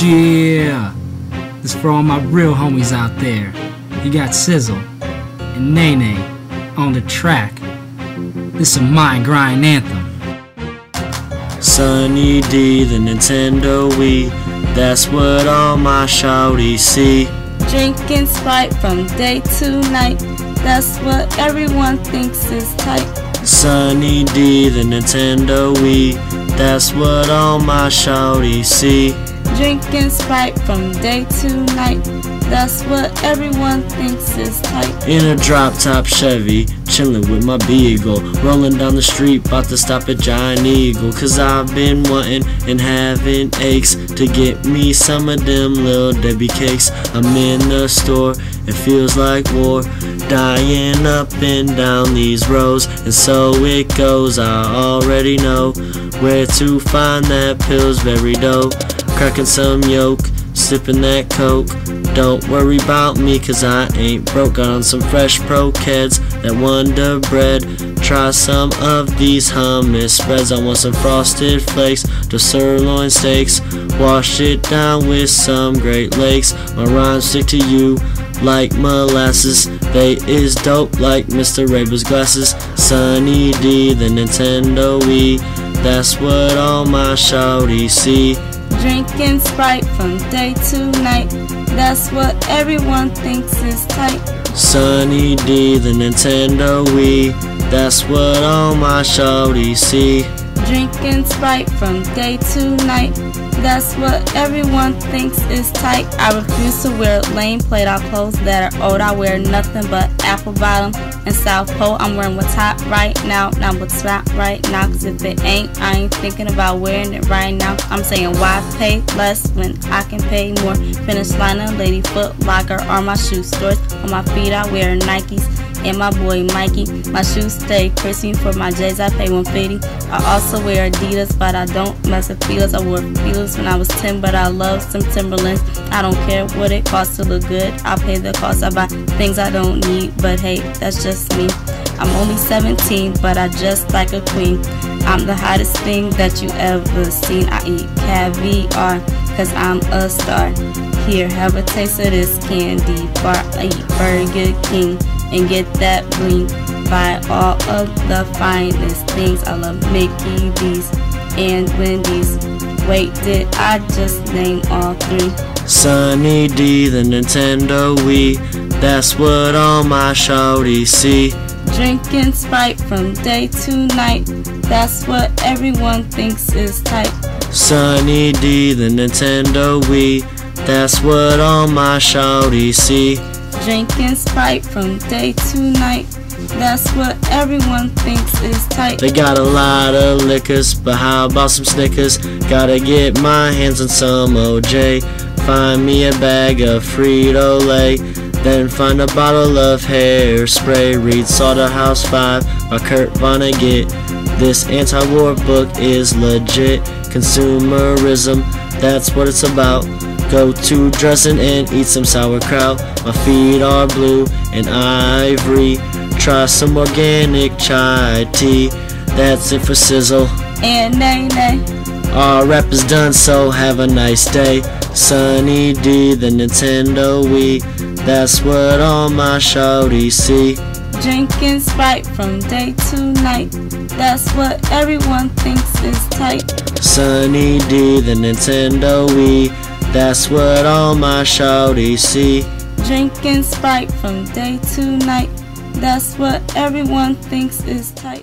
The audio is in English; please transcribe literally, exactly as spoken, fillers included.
Yeah! This is for all my real homies out there. You got Sizzle and Nay Nay on the track. This is my grind anthem. Sunny D, the Nintendo Wii, that's what all my shawties see. Drinking Sprite from day to night, that's what everyone thinks is tight. Sunny D, the Nintendo Wii, that's what all my shawties see. Drinking Sprite from day to night, that's what everyone thinks is tight. In a drop-top Chevy, chillin' with my Beagle, rolling down the street, bout to stop at Giant Eagle, cause I've been wantin' and having aches to get me some of them Little Debbie cakes. I'm in the store, it feels like war, dying up and down these rows, and so it goes. I already know where to find that Pillsbury dough. Cracking some yolk, sipping that Coke. Don't worry about me, cause I ain't broke. Got on some fresh Pro Keds, that Wonder Bread. Try some of these hummus spreads. I want some Frosted Flakes, the Sirloin steaks. Wash it down with some Great Lakes. My rhymes stick to you like molasses. They is dope like Mister Raber's glasses. Sunny D, the Nintendo Wii, that's what all my shawties see. Drinking Sprite from day to night, that's what everyone thinks is tight. Sunny D, the Nintendo Wii, that's what all my shawties see. Drinking Sprite from day to night, that's what everyone thinks is tight. I refuse to wear lame played-out clothes that are old. I wear nothing but Apple Bottom and South Pole. I'm wearing what's hot right now, not what's hot right now. Cause if it ain't, I ain't thinking about wearing it right now. I'm saying why pay less when I can pay more? Finish Line and Lady Foot Locker are my shoe stores. On my feet I wear Nikes and my boy Mikey. My shoes stay crispy. For my J's I pay one fifty. I also wear Adidas, but I don't mess with Fila's. I wore Fila's when I was ten, but I love some Timberlands. I don't care what it costs to look good, I pay the cost. I buy things I don't need, but hey, that's just me. I'm only seventeen, but I dress like a queen. I'm the hottest thing that you ever seen. I eat caviar, cause I'm a star. Here, have a taste of this candy bar. I eat Burger King and get that bling. Buy all of the finest things. I love Mickey D's and Wendy's. Wait, did I just name all three? Sunny D, the Nintendo Wii, that's what all my shawties see. Drinking Sprite from day to night, that's what everyone thinks is tight. Sunny D, the Nintendo Wii, that's what all my shawties see. Drinking Sprite from day to night, that's what everyone thinks is tight. They got a lot of liquors, but how about some Snickers? Gotta get my hands on some O J. Find me a bag of Frito-Lay, then find a bottle of hairspray. Read Slaughterhouse-Five by Kurt Vonnegut. This anti-war book is legit. Consumerism, that's what it's about. Go to dressing and eat some sauerkraut. My feet are blue and ivory. Try some organic chai tea. That's it for Sizzle and Nay Nay. Our rap is done, so have a nice day. Sunny D, the Nintendo Wii, that's what all my shawties see. Drinking Sprite from day to night, that's what everyone thinks is tight. Sunny D, the Nintendo Wii, that's what all my shawties see. Drinking Sprite from day to night, that's what everyone thinks is tight.